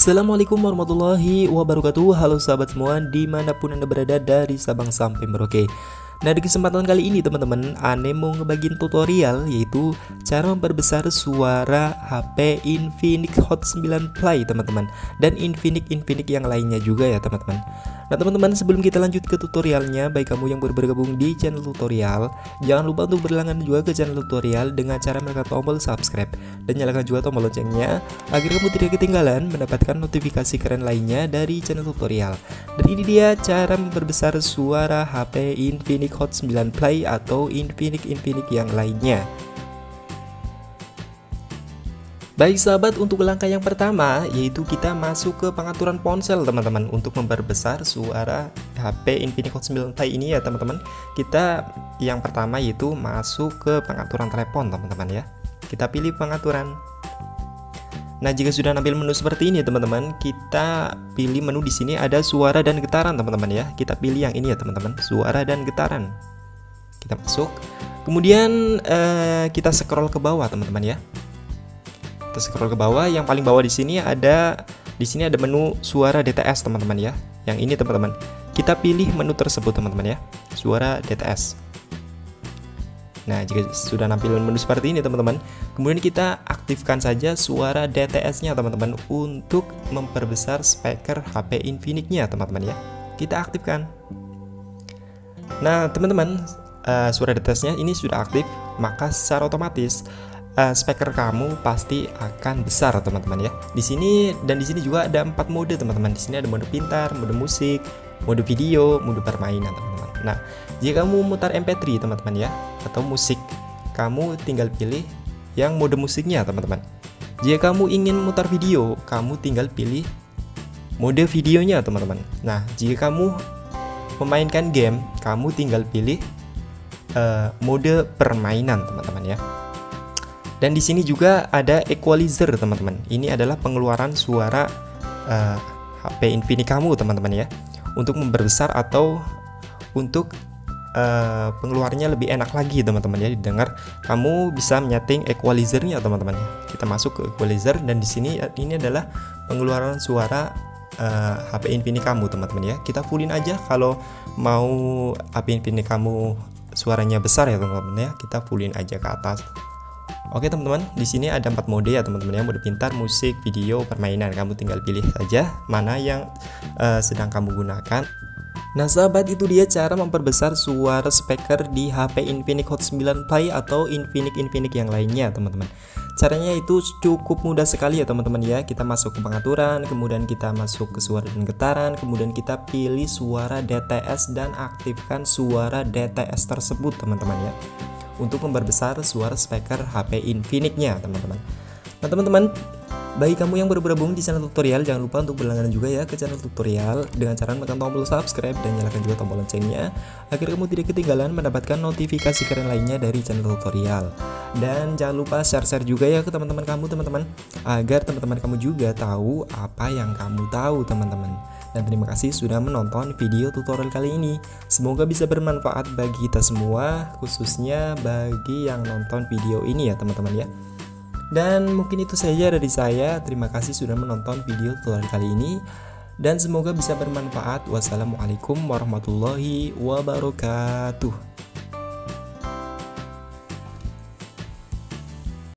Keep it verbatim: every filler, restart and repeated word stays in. Assalamualaikum warahmatullahi wabarakatuh. Halo sahabat semua dimanapun anda berada dari Sabang sampai Merauke. Nah, di kesempatan kali ini teman-teman, ane mau ngebagiin tutorial yaitu cara memperbesar suara H P Infinix Hot sembilan Play teman-teman, dan Infinix Infinix yang lainnya juga ya teman-teman. Nah teman-teman, sebelum kita lanjut ke tutorialnya, baik kamu yang baru bergabung di channel tutorial, jangan lupa untuk berlangganan juga ke channel tutorial dengan cara menekan tombol subscribe dan nyalakan juga tombol loncengnya agar kamu tidak ketinggalan mendapatkan notifikasi keren lainnya dari channel tutorial. Dan ini dia cara memperbesar suara H P Infinix Hot sembilan Play atau Infinix Infinix yang lainnya. Baik sahabat, untuk langkah yang pertama yaitu kita masuk ke pengaturan ponsel teman-teman untuk memperbesar suara H P Infinix Hot sembilan Play ini ya teman-teman. Kita yang pertama yaitu masuk ke pengaturan telepon teman-teman ya. Kita pilih pengaturan. Nah, jika sudah nampil menu seperti ini teman-teman, kita pilih menu di sini ada suara dan getaran teman-teman ya. Kita pilih yang ini ya teman-teman, suara dan getaran. Kita masuk. Kemudian eh, kita scroll ke bawah teman-teman ya. Kita scroll ke bawah, yang paling bawah di sini ada di sini ada menu suara D T S teman-teman ya. Yang ini teman-teman. Kita pilih menu tersebut teman-teman ya, suara D T S. Nah, jika sudah nampil menu seperti ini teman-teman, kemudian kita aktifkan saja suara D T S-nya teman-teman untuk memperbesar speaker H P Infinix-nya teman-teman ya. Kita aktifkan. Nah teman-teman, uh, suara D T S-nya ini sudah aktif, maka secara otomatis uh, speaker kamu pasti akan besar teman-teman ya. Di sini dan di sini juga ada empat mode teman-teman. Di sini ada mode pintar, mode musik, mode video, mode permainan teman-teman. Nah, jika kamu mutar M P tiga teman-teman ya, atau musik, kamu tinggal pilih yang mode musiknya teman-teman. Jika kamu ingin mutar video, kamu tinggal pilih mode videonya teman-teman. Nah, jika kamu memainkan game, kamu tinggal pilih uh, mode permainan teman-teman ya. Dan di sini juga ada equalizer teman-teman. Ini adalah pengeluaran suara uh, H P Infinix kamu teman-teman ya, untuk memperbesar atau untuk uh, pengeluarannya lebih enak lagi teman-teman ya didengar. Kamu bisa menyeting equalizernya teman-teman. Kita masuk ke equalizer dan di sini ini adalah pengeluaran suara uh, H P Infinix kamu teman-teman ya. Kita fullin aja kalau mau H P Infinix kamu suaranya besar ya teman-teman ya. Kita fullin aja ke atas. Oke teman-teman, di sini ada empat mode ya teman-teman ya, mode pintar, musik, video, permainan. Kamu tinggal pilih saja mana yang uh, sedang kamu gunakan. Nah sahabat, itu dia cara memperbesar suara speaker di H P Infinix Hot sembilan Play atau Infinix Infinix yang lainnya teman-teman. Caranya itu cukup mudah sekali ya teman-teman ya. Kita masuk ke pengaturan, kemudian kita masuk ke suara dan getaran, kemudian kita pilih suara D T S dan aktifkan suara D T S tersebut teman-teman ya, untuk memperbesar suara speaker H P Infinix-nya teman-teman. Nah teman-teman, bagi kamu yang baru bergabung di channel tutorial, jangan lupa untuk berlangganan juga ya ke channel tutorial dengan cara menekan tombol subscribe dan nyalakan juga tombol loncengnya agar kamu tidak ketinggalan mendapatkan notifikasi keren lainnya dari channel tutorial. Dan jangan lupa share-share juga ya ke teman-teman kamu teman-teman, agar teman-teman kamu juga tahu apa yang kamu tahu teman-teman. Dan terima kasih sudah menonton video tutorial kali ini. Semoga bisa bermanfaat bagi kita semua, khususnya bagi yang nonton video ini ya teman-teman ya. Dan mungkin itu saja dari saya. Terima kasih sudah menonton video tutorial kali ini dan semoga bisa bermanfaat. Wassalamualaikum warahmatullahi wabarakatuh.